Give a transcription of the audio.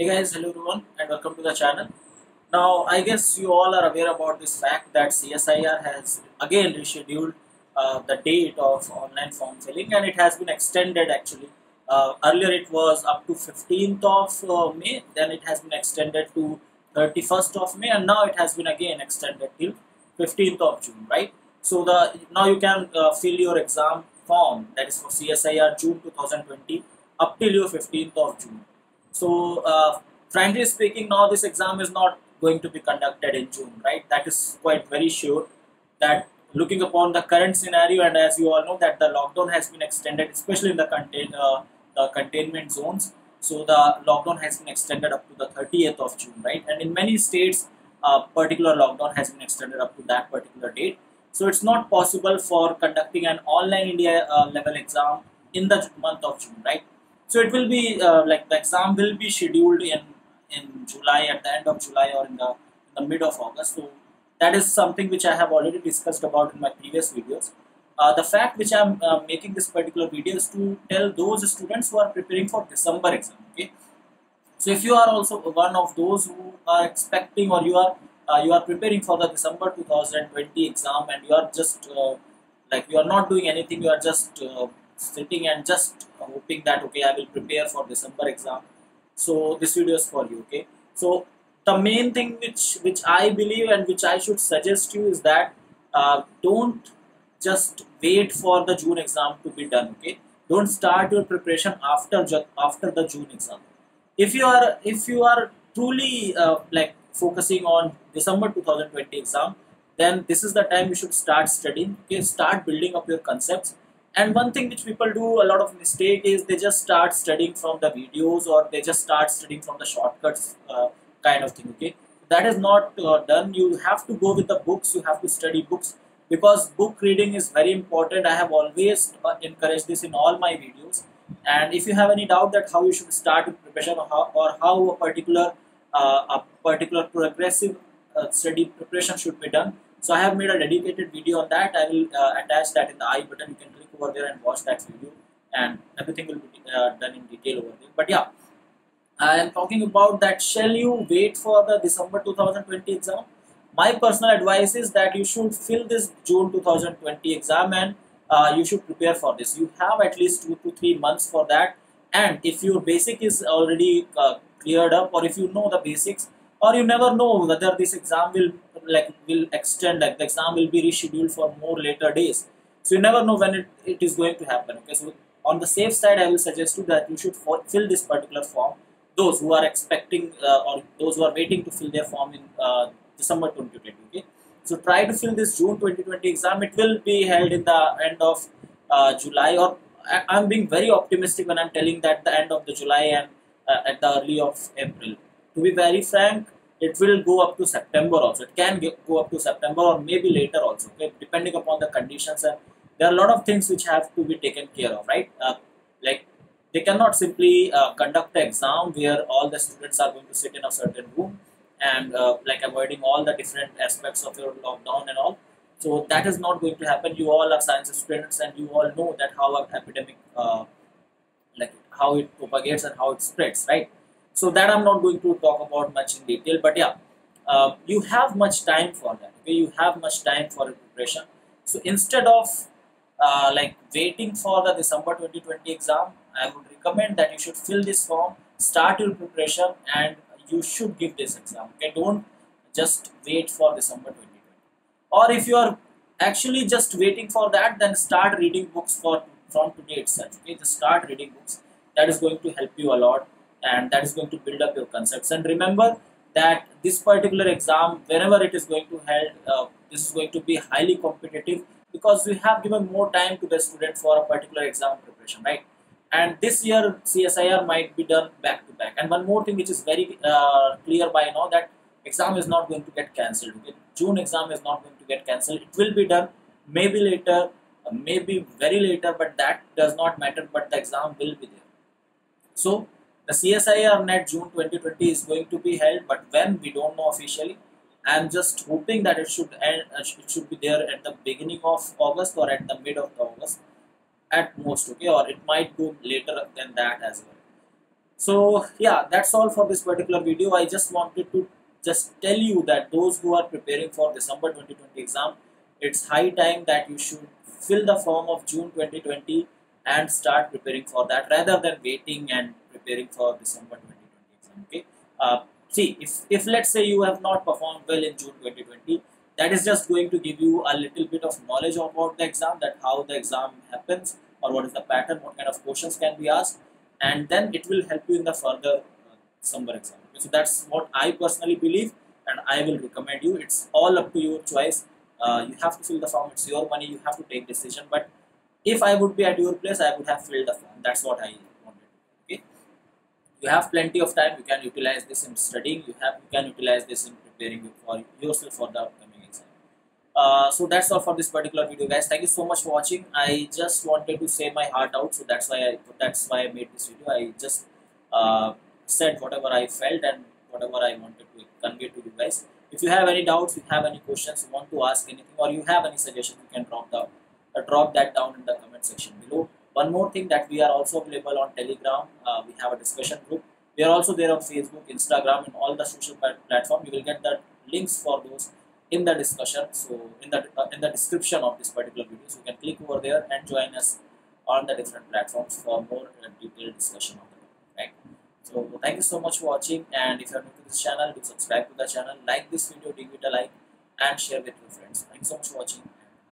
Hey guys, hello everyone and welcome to the channel. Now I guess you all are aware about this fact that CSIR has again rescheduled the date of online form filling, and it has been extended actually. Earlier it was up to 15th of May, then it has been extended to 31st of May, and now it has been again extended till 15th of June, right? So now you can fill your exam form, that is for CSIR June 2020 up till your 15th of June. So frankly speaking, now this exam is not going to be conducted in June, right? That is quite very sure, that looking upon the current scenario, and as you all know that the lockdown has been extended, especially in the containment zones. So the lockdown has been extended up to the 30th of June, right? And in many states, particular lockdown has been extended up to that particular date. So it's not possible for conducting an online India level exam in the month of June, right? So it will be like the exam will be scheduled in July, at the end of July or in the mid of August. So that is something which I have already discussed about in my previous videos. The fact which I am making this particular video is to tell those students who are preparing for December exam. Okay, so if you are also one of those who are expecting, or you are preparing for the December 2020 exam, and you are just like you are not doing anything, you are just sitting and just hoping that okay, I will prepare for December exam. So this video is for you. Okay, so the main thing which I believe and which I should suggest you is that don't just wait for the June exam to be done. Okay, don't start your preparation after the June exam. If you are truly like focusing on December 2020 exam, then this is the time you should start studying. Okay, start building up your concepts. And one thing which people do a lot of mistake is they just start studying from the videos, or they just start studying from the shortcuts kind of thing. Okay, that is not done. You have to go with the books. You have to study books, because book reading is very important. I have always encouraged this in all my videos. And if you have any doubt that how you should start with preparation, or how a particular progressive study preparation should be done, so I have made a dedicated video on that. I will attach that in the I button. You can click over there and watch that video, and everything will be done in detail over there. But yeah, I am talking about that, shall you wait for the December 2020 exam? My personal advice is that you should fill this June 2020 exam, and you should prepare for this. You have at least 2 to 3 months for that. And if your basic is already cleared up, or if you know the basics, or you never know whether this exam will extend, like the exam will be rescheduled for more later days. So you never know when it is going to happen. Okay, so on the safe side, I will suggest you that you should fill this particular form. Those who are expecting or those who are waiting to fill their form in December 2020. Okay, so try to fill this June 2020 exam. It will be held in the end of July, or I'm being very optimistic when I'm telling that the end of the July and at the early of April. To be very frank, it will go up to September also. It can go up to September, or maybe later also, okay? Depending upon the conditions. And there are a lot of things which have to be taken care of, right? Like they cannot simply conduct the exam where all the students are going to sit in a certain room and like avoiding all the different aspects of your lockdown and all. So that is not going to happen. You all are science students, and you all know that how an epidemic, like how it propagates and how it spreads, right? So that I'm not going to talk about much in detail, but yeah, you have much time for that. Okay, you have much time for preparation. So instead of like waiting for the December 2020 exam, I would recommend that you should fill this form, start your preparation, and you should give this exam. Okay, don't just wait for December 2020. Or if you are actually just waiting for that, then start reading books from today itself. Okay, just start reading books. That is going to help you a lot, and that is going to build up your concepts. And remember that this particular exam, whenever it is going to held, this is going to be highly competitive, because we have given more time to the student for a particular exam preparation, right? And this year CSIR might be done back to back. And one more thing which is very clear by now, that exam is not going to get cancelled. Okay? June exam is not going to get cancelled. It will be done maybe later, maybe very later, but that does not matter. But the exam will be there. So the CSIR NET June 2020 is going to be held, but when, we don't know officially. I am just hoping that it should end, it should be there at the beginning of August, or at the mid of August at most, okay, or it might go later than that as well. So yeah, that's all for this particular video. I just wanted to just tell you that those who are preparing for December 2020 exam, it's high time that you should fill the form of June 2020 and start preparing for that rather than waiting and preparing for December 2020 exam. Okay. See, if let's say you have not performed well in June 2020, that is just going to give you a little bit of knowledge about the exam, that how the exam happens or what is the pattern, what kind of questions can be asked, and then it will help you in the further December exam. Okay, so that's what I personally believe and I will recommend you. It's all up to your choice. You have to fill the form, it's your money, you have to take decision, but if I would be at your place, I would have filled the form. That's what I wanted to do. Okay? You have plenty of time, you can utilize this in studying, you can utilize this in preparing for yourself for the upcoming exam. So that's all for this particular video, guys. Thank you so much for watching. I just wanted to say my heart out, so that's why I made this video. I just said whatever I felt and whatever I wanted to convey to you guys. If you have any doubts, you have any questions, you want to ask anything, or you have any suggestion, you can drop that down in the comment section below. One more thing, that we are also available on Telegram. We have a discussion group. We are also there on Facebook, Instagram, and all the social platform. You will get the links for those in the discussion. So in the description of this particular video, so you can click over there and join us on the different platforms for more detailed discussion of the topic. Right? So thank you so much for watching. And if you are new to this channel, do subscribe to the channel, like this video, give it a like, and share with your friends. Thanks so much for watching.